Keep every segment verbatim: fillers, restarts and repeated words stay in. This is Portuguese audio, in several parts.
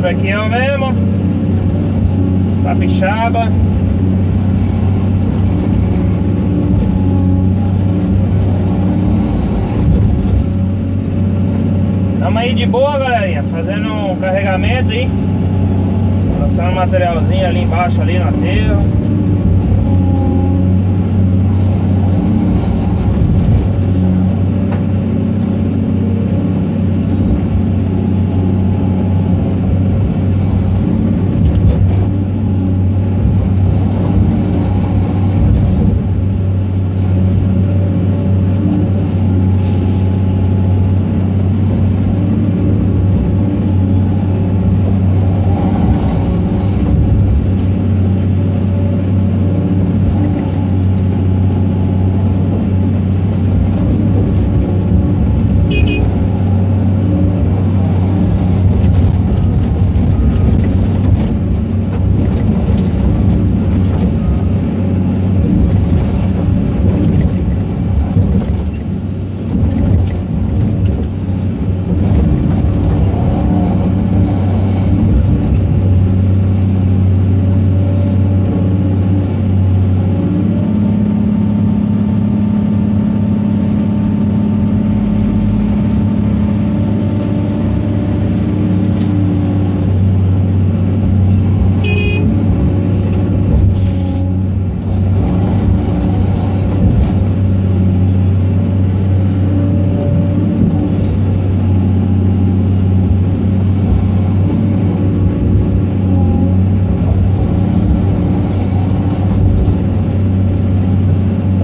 Trequinho mesmo, Capixaba. Tamo aí de boa, galerinha, fazendo um carregamento aí, lançando materialzinho ali embaixo, ali na terra.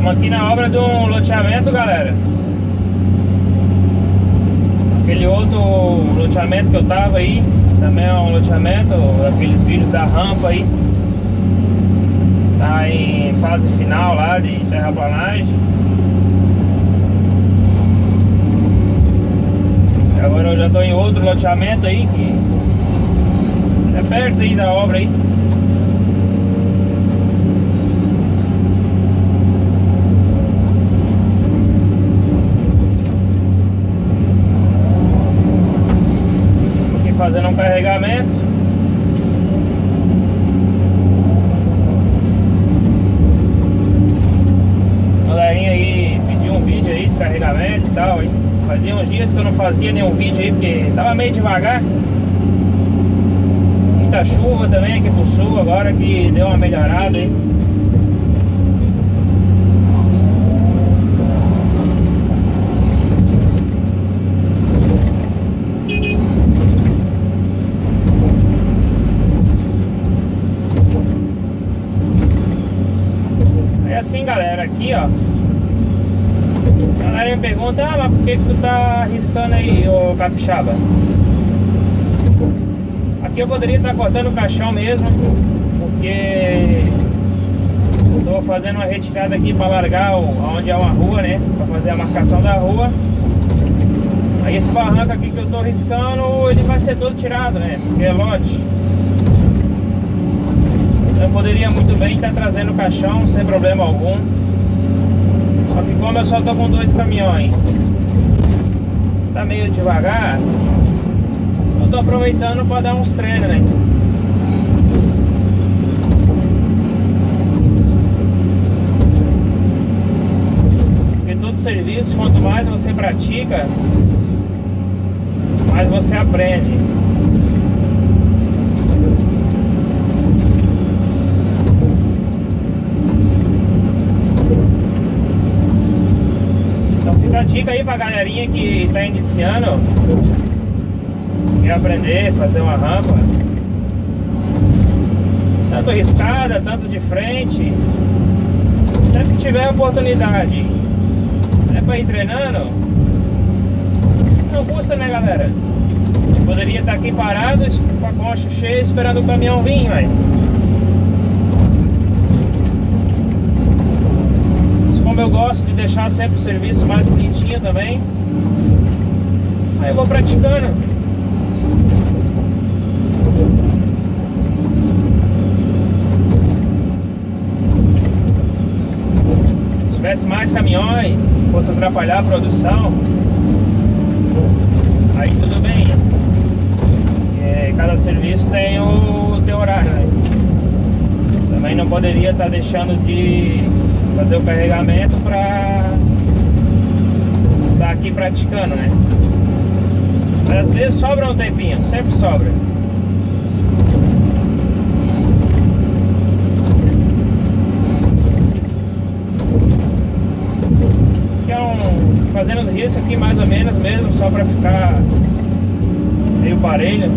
Aqui na obra de um loteamento, galera. Aquele outro loteamento que eu tava aí, também é um loteamento, aqueles vídeos da rampa aí, tá em fase final lá de terraplanagem. Agora eu já tô em outro loteamento aí, que é perto aí da obra aí. Fazendo um carregamento. Galerinha aí pediu um vídeo aí de carregamento e tal, hein? Fazia uns dias que eu não fazia nenhum vídeo aí, porque tava meio devagar. Muita chuva também aqui pro sul agora, que deu uma melhorada aí. Assim, galera, aqui ó, a galera me pergunta: ah, mas por que que tu tá arriscando aí, ô Capixaba? Aqui eu poderia estar tá cortando o caixão mesmo, porque eu tô fazendo uma retirada aqui para largar o, onde é uma rua, né, para fazer a marcação da rua. Aí esse barranco aqui que eu tô riscando, ele vai ser todo tirado, né, porque é lote. Eu poderia muito bem estar trazendo o caixão sem problema algum. Só que como eu só estou com dois caminhões, tá meio devagar, eu estou aproveitando para dar uns treinos, né? Porque todo serviço, quanto mais você pratica, mais você aprende. Dica aí pra galerinha que tá iniciando, quer aprender a fazer uma rampa, tanto riscada, tanto de frente, sempre que tiver oportunidade, é pra ir treinando, não custa, né, galera? Poderia estar aqui parado com a concha cheia esperando o caminhão vir, mas eu gosto de deixar sempre o serviço mais bonitinho também. Aí eu vou praticando. Se tivesse mais caminhões, fosse atrapalhar a produção, aí tudo bem. É, cada serviço eles têm o teu horário, né? Também não poderia estar deixando de fazer o carregamento para estar aqui praticando, né? Mas às vezes sobra um tempinho, sempre sobra. Fazendo os riscos aqui mais ou menos mesmo, só para ficar meio parelho.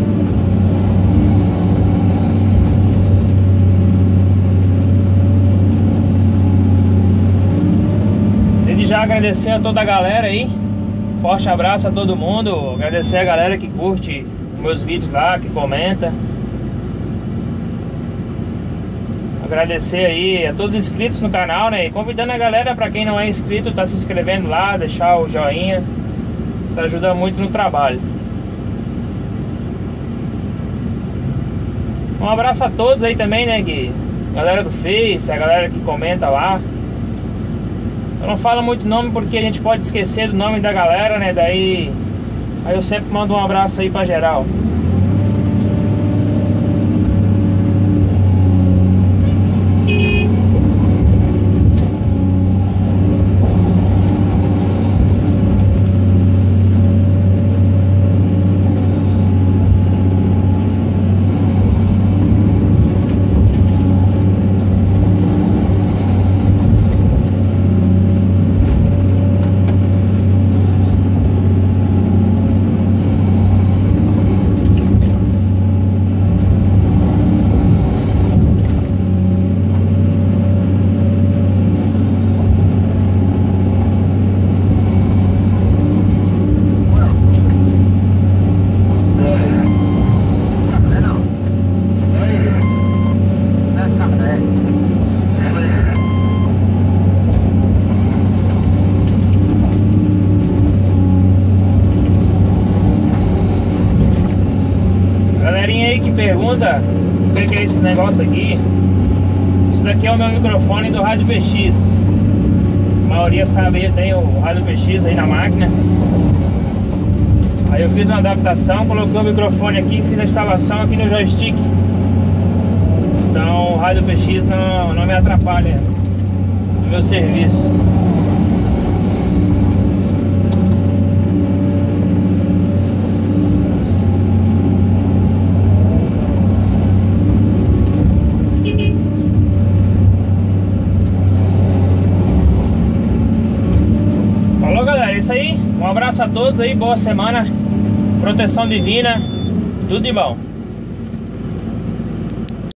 Desde já agradecer a toda a galera aí, forte abraço a todo mundo, agradecer a galera que curte meus vídeos lá, que comenta. Agradecer aí a todos os inscritos no canal, né? E convidando a galera, para quem não é inscrito, tá se inscrevendo lá, deixar o joinha. Isso ajuda muito no trabalho. Um abraço a todos aí também, né, Gui? Galera do Face, a galera que comenta lá. Eu não falo muito nome porque a gente pode esquecer do nome da galera, né? Daí aí eu sempre mando um abraço aí pra geral. Pergunta, o que é esse negócio aqui? Isso daqui é o meu microfone do Rádio P X. A maioria sabe, eu tenho o Rádio P X aí na máquina. Aí eu fiz uma adaptação, coloquei o microfone aqui, fiz a instalação aqui no joystick. Então o Rádio P X não, não me atrapalha no meu serviço. Um abraço a todos aí, boa semana, proteção divina, tudo de bom.